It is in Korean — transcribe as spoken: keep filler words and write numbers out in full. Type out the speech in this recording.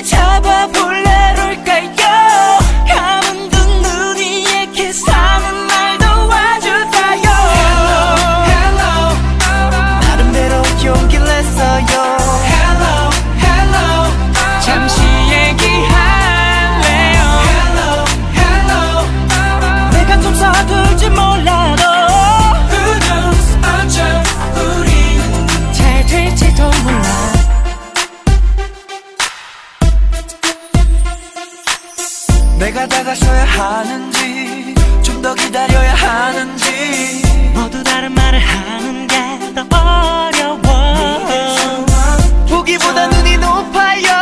날 잡아볼래 롤까요? 감은 듯 눈이 이렇게 사는 날 도와줄까요? Hello, hello, 나름대로 용기를 냈어요. Hello, hello, 잠시 얘기할래요. Hello, hello, 내가 좀 서툴지 몰라도 Who knows, 어쩜 우린 잘 될지도 몰라. 내가 다가서야 하는지 좀 더 기다려야 하는지 모두 다른 말을 하는 게 더 어려워. 보기보다 눈이 높아요.